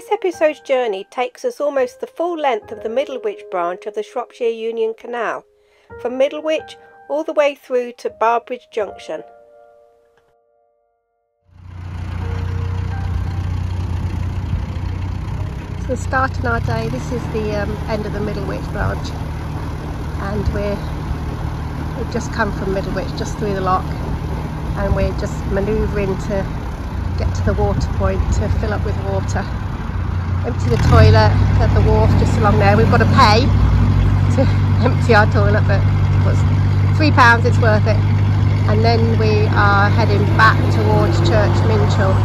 This episode's journey takes us almost the full length of the Middlewich branch of the Shropshire Union Canal, from Middlewich all the way through to Barbridge Junction. So we're starting our day. This is the end of the Middlewich branch, and we've just come from Middlewich, just through the lock, and we're just manoeuvring to get to the water point to fill up with water. Empty the toilet at the wharf just along there. We've got to pay to empty our toilet, but it was £3, it's worth it. And then we are heading back towards Church Minshull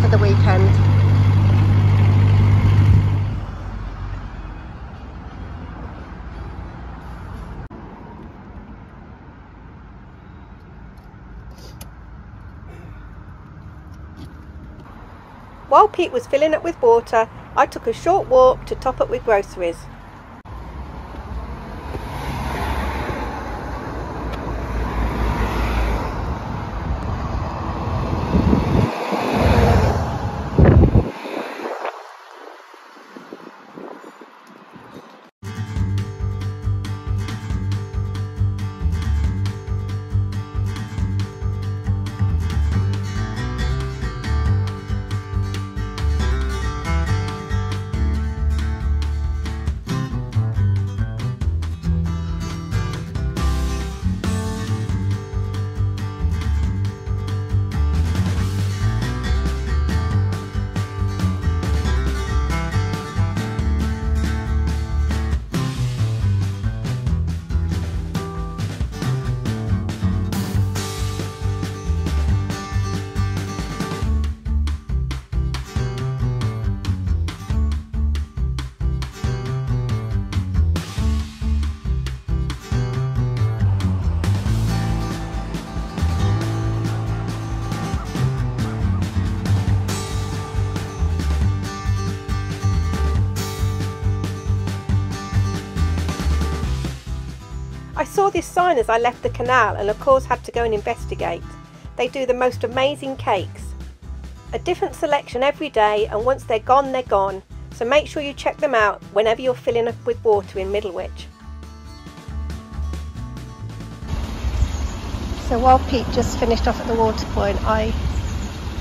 for the weekend. While Pete was filling up with water, I took a short walk to top up with groceries. I saw this sign as I left the canal and of course had to go and investigate. They do the most amazing cakes. A different selection every day, and once they're gone, so make sure you check them out whenever you're filling up with water in Middlewich. So while Pete just finished off at the water point, I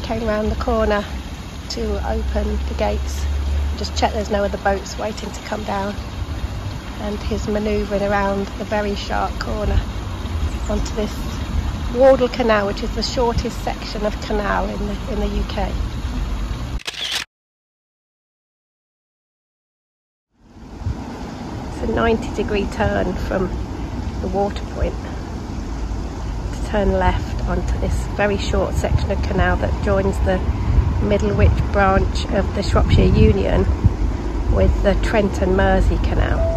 came round the corner to open the gates, just check there's no other boats waiting to come down. And his manoeuvring around the very sharp corner onto this Wardle Canal, which is the shortest section of canal in the UK. It's a 90-degree turn from the water point to turn left onto this very short section of canal that joins the Middlewich branch of the Shropshire Union with the Trent and Mersey Canal.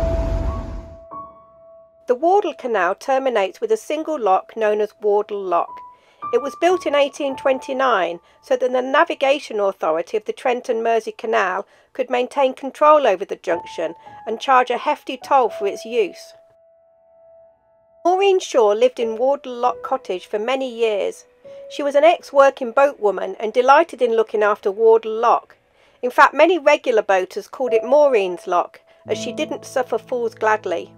The Wardle Canal terminates with a single lock known as Wardle Lock. It was built in 1829 so that the Navigation Authority of the Trent and Mersey Canal could maintain control over the junction and charge a hefty toll for its use. Maureen Shaw lived in Wardle Lock Cottage for many years. She was an ex-working boatwoman and delighted in looking after Wardle Lock. In fact, many regular boaters called it Maureen's Lock, as she didn't suffer fools gladly.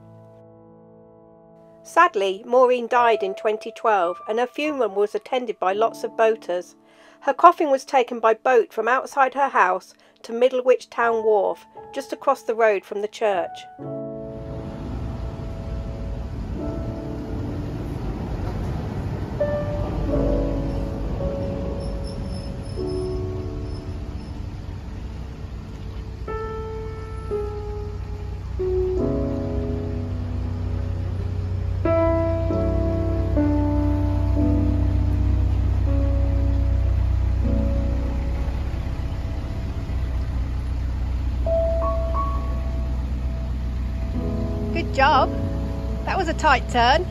Sadly, Maureen died in 2012 and her funeral was attended by lots of boaters. Her coffin was taken by boat from outside her house to Middlewich Town Wharf, just across the road from the church. Job. That was a tight turn.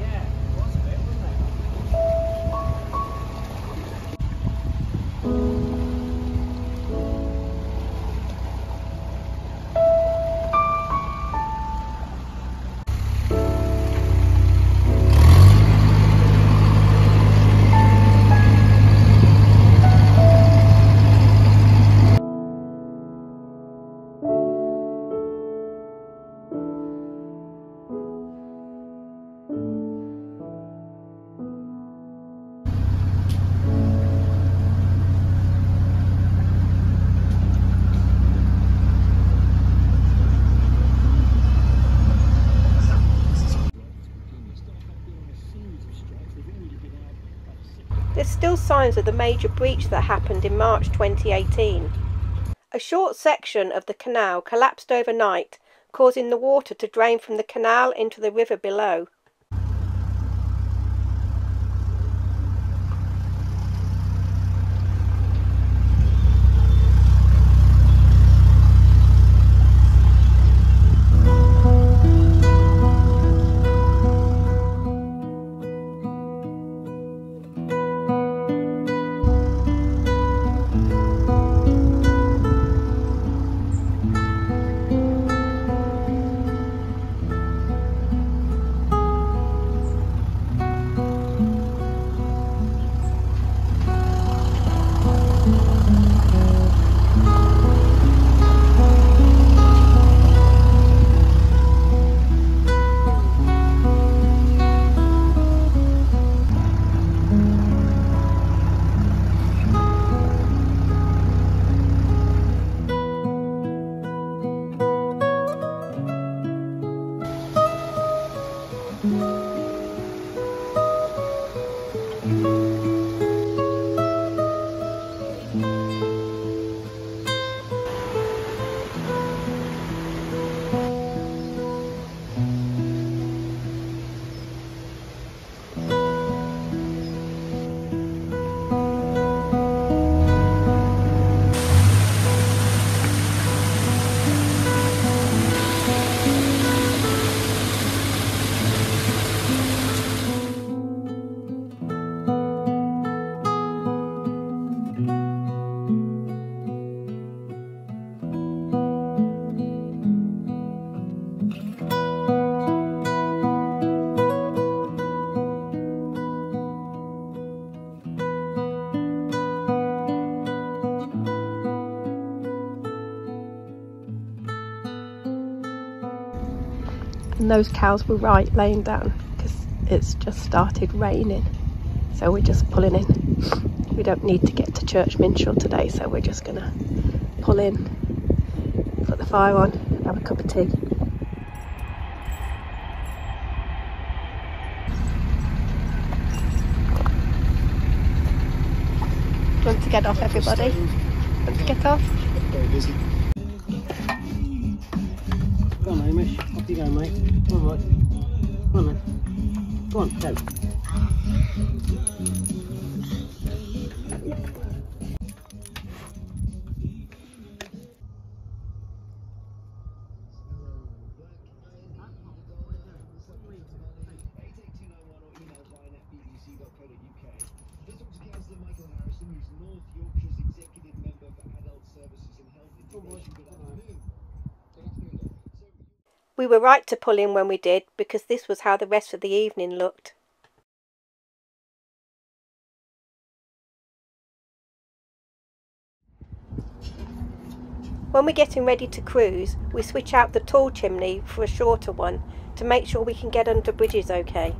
Yeah, it was a bit, wasn't it? still signs of the major breach that happened in March 2018. A short section of the canal collapsed overnight, causing the water to drain from the canal into the river below. And those cows were right laying down because it's just started raining, so we're just pulling in. We don't need to get to Church Minshull today, so we're just gonna pull in, put the fire on, have a cup of tea. Want to get off, everybody? Want to get off? Very busy. Come on, Hamish. Off you go, mate. All right. Come on, man. Go on, go. We were right to pull in when we did, because this was how the rest of the evening looked. When we're getting ready to cruise, we switch out the tall chimney for a shorter one to make sure we can get under bridges okay.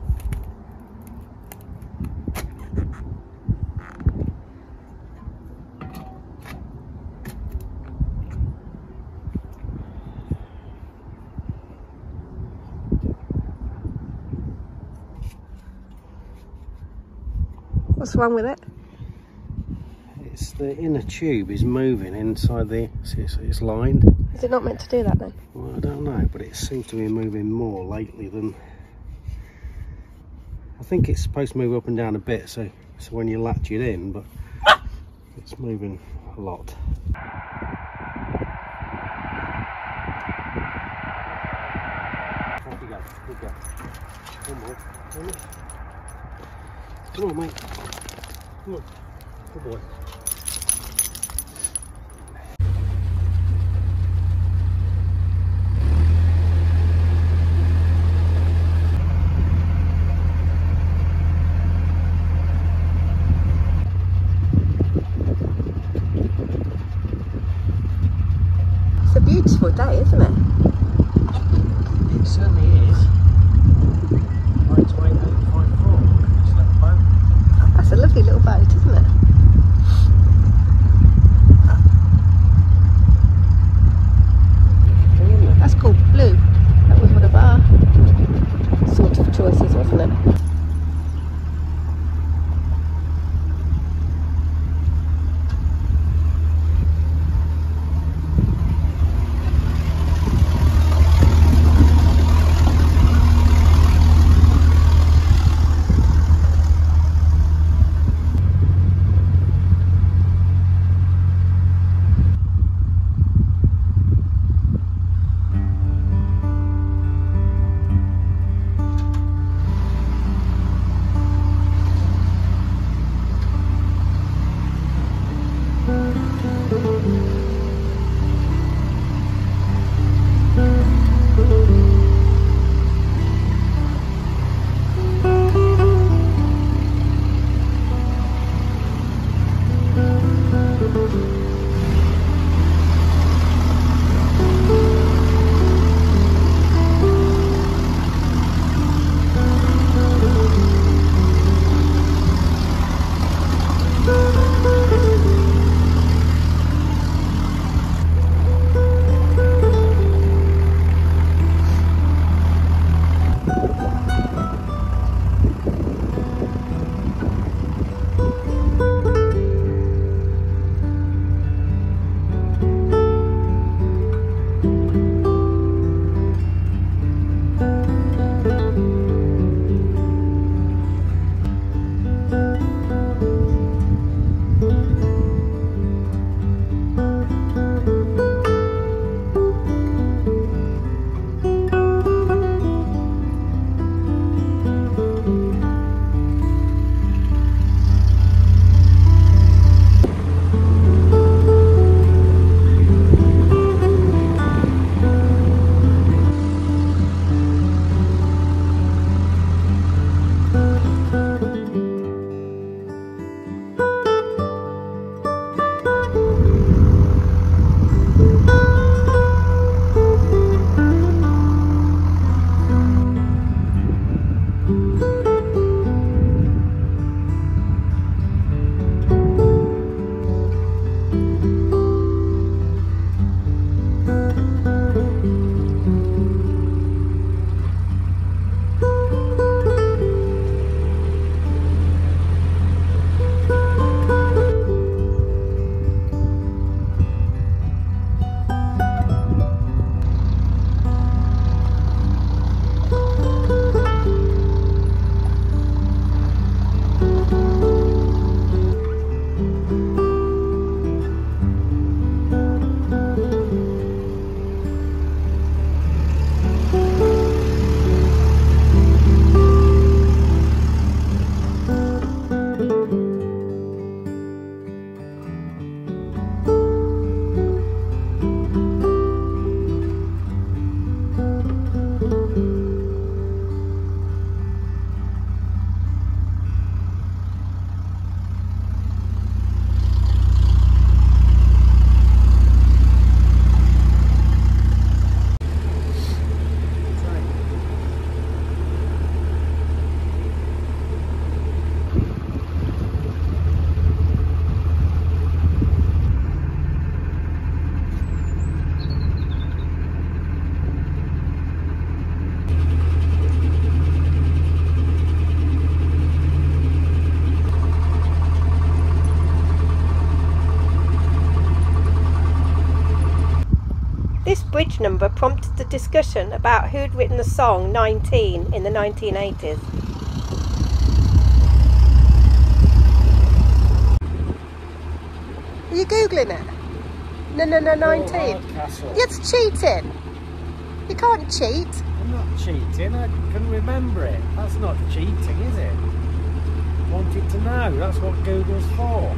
What's wrong with it? It's the inner tube is moving inside the... See, it's lined. Is it not meant to do that then? Well, I don't know, but it seems to be moving more lately than... I think it's supposed to move up and down a bit, so when you latch it in, but it's moving a lot. Off you go, good go. One more, one more. Come on, mate. Come on. Good boy. It's a beautiful day, isn't it? It certainly is. It's a lovely little boat, isn't it? That's called Blue. That was one of our sort of choices, wasn't it? This bridge number prompted the discussion about who'd written the song 19 in the 1980s. Are you Googling it? No, 19. It's cheating. You can't cheat. I'm not cheating, I can remember it. That's not cheating, is it? I wanted to know, that's what Google's for.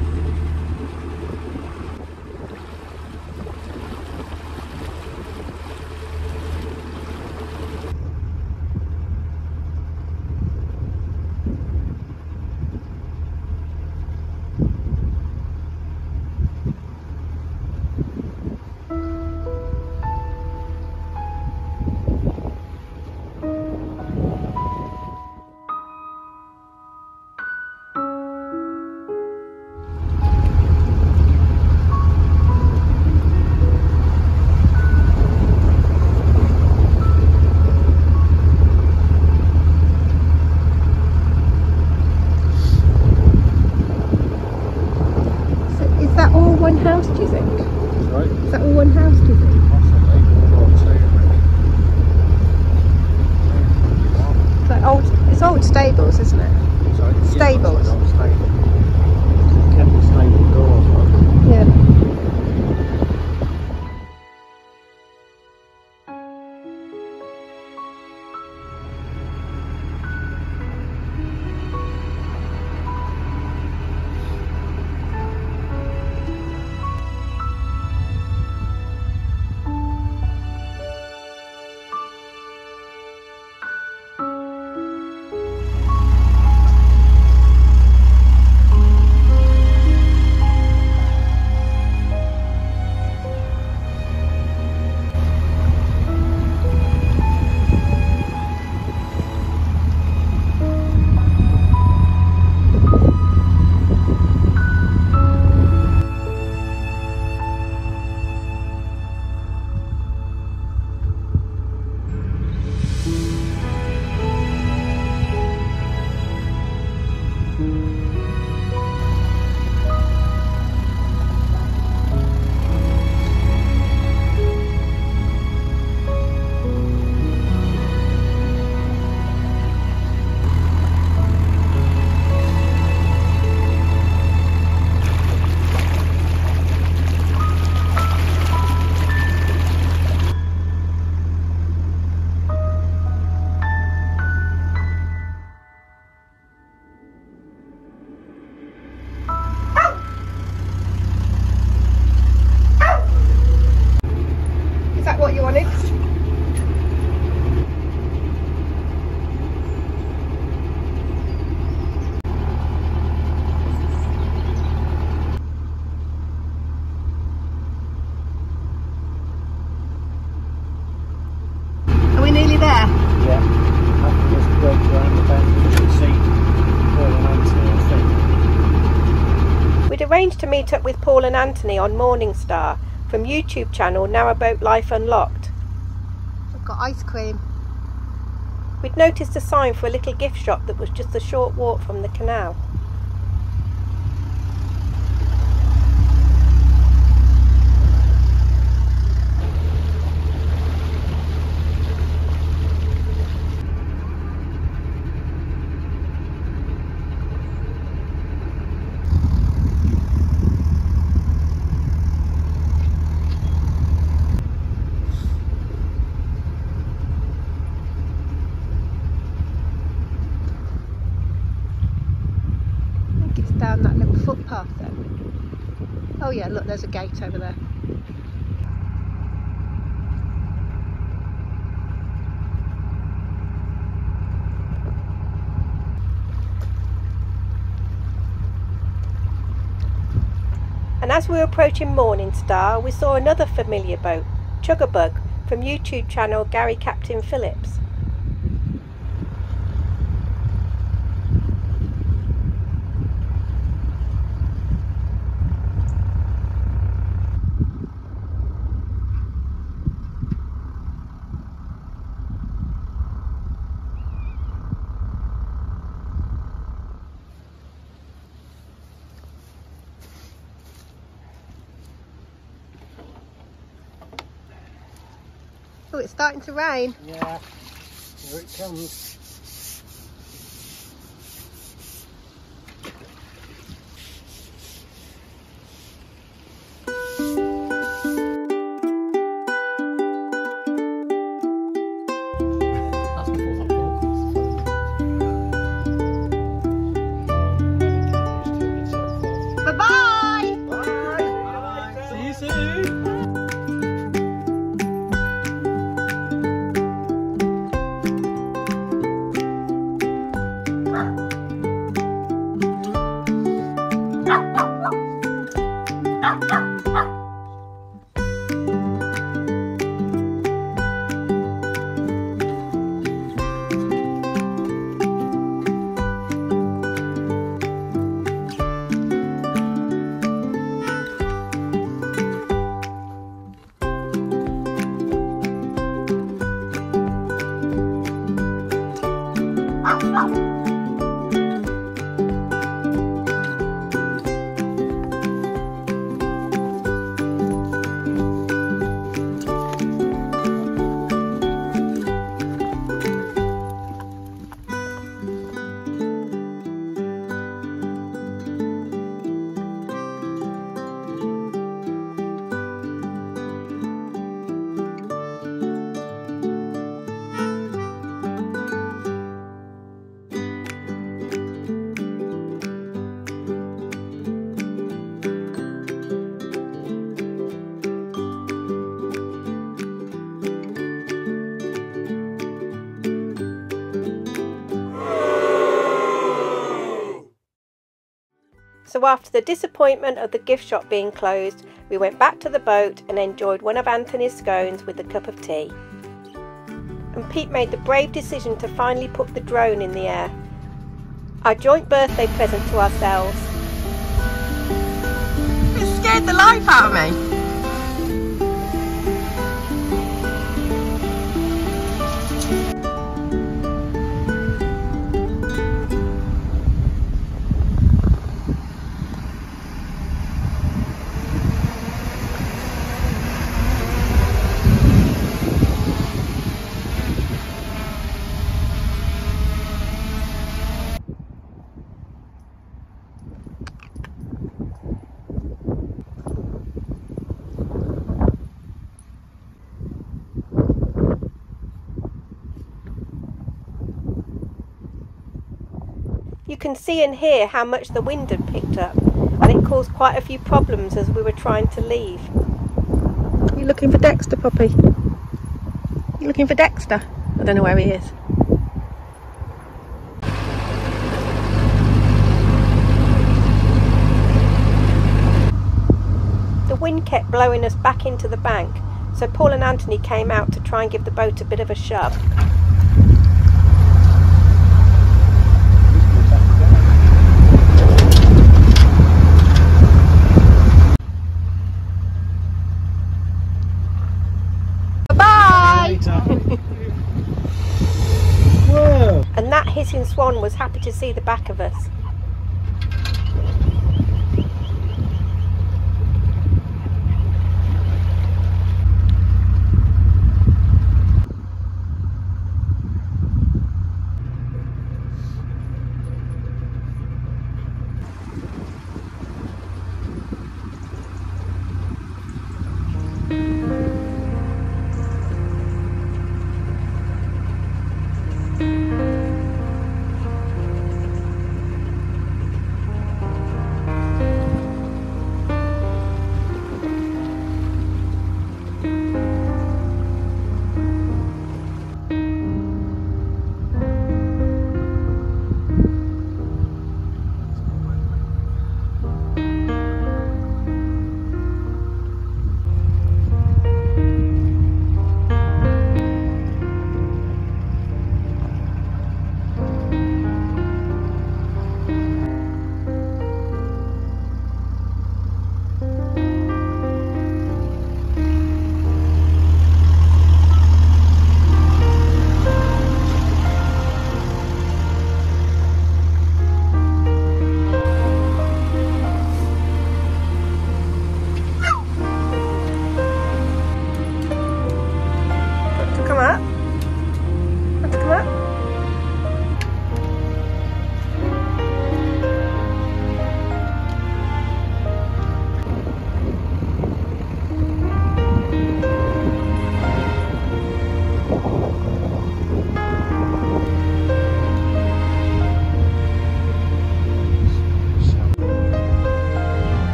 To meet up with Paul and Anthony on Morning Star from YouTube channel Narrowboat Life Unlocked. I've got ice cream. We'd noticed a sign for a little gift shop that was just a short walk from the canal. Oh yeah, look, there's a gate over there. And as we were approaching Morning Star, we saw another familiar boat, Chugabug, from YouTube channel Gary Captain Phillips. Oh, it's starting to rain. Yeah, here it comes. So after the disappointment of the gift shop being closed, we went back to the boat and enjoyed one of Anthony's scones with a cup of tea. And Pete made the brave decision to finally put the drone in the air. Our joint birthday present to ourselves. It scared the life out of me. You can see and hear how much the wind had picked up, and it caused quite a few problems as we were trying to leave. You're looking for Dexter, Poppy? You're looking for Dexter? I don't know where he is. The wind kept blowing us back into the bank, so Paul and Anthony came out to try and give the boat a bit of a shove. Hissing swan was happy to see the back of us.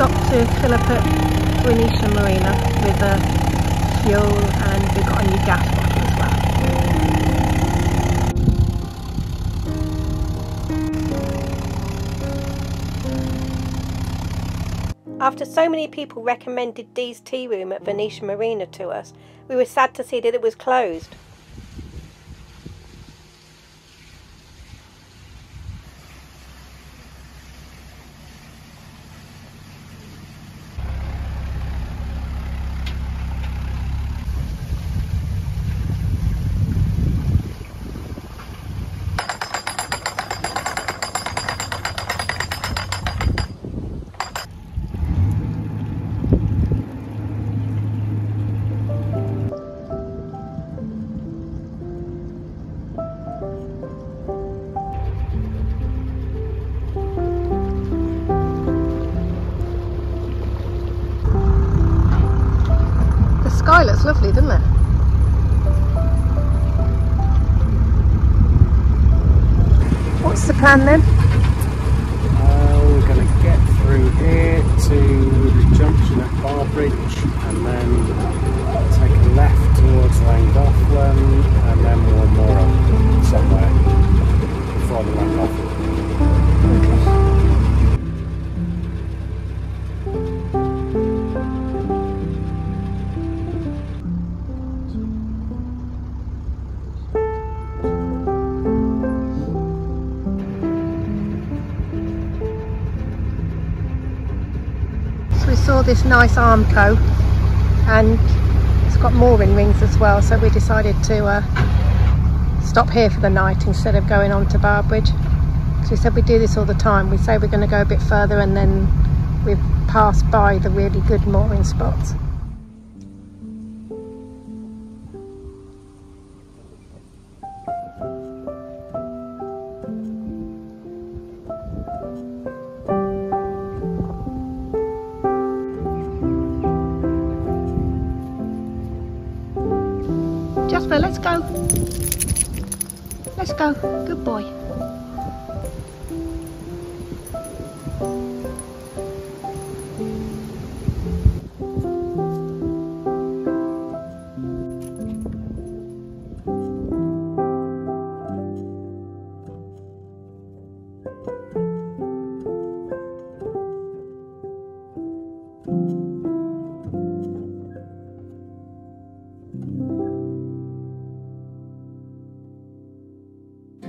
stop to fill up at Venetia Marina with fuel, and we've got a new gas bottle as well. After so many people recommended Dee's Tea Room at Venetia Marina to us, we were sad to see that it was closed. Sky looks lovely, doesn't it? What's the plan then? We're going to get through here to the junction at Barbridge and then take a left towards Langothland and then one more up somewhere before the Langothland. Okay. This nice Armco, and it's got mooring rings as well, so we decided to stop here for the night instead of going on to Barbridge, because we said we do this all the time. We say we're going to go a bit further and then we pass by the really good mooring spots. Let's go. Let's go. Good boy.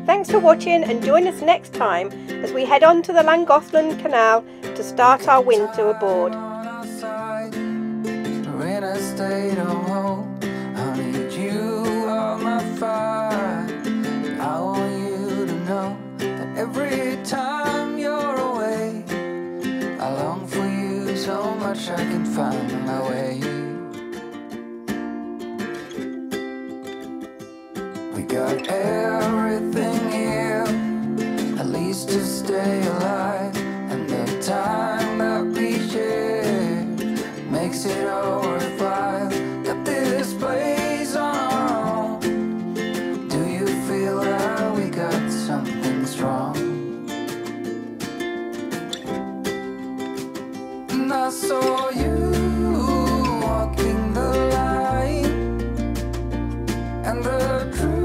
Thanks for watching, and join us next time as we head on to the Langothland Canal to start our winter aboard. I want you to know that every time you're away, I long for you so much I can find my way. We got everything here, at least to stay alive, and the time that we share makes it all worthwhile. Got this place on our own. Do you feel that we got something strong? And I saw you walking the line, and the truth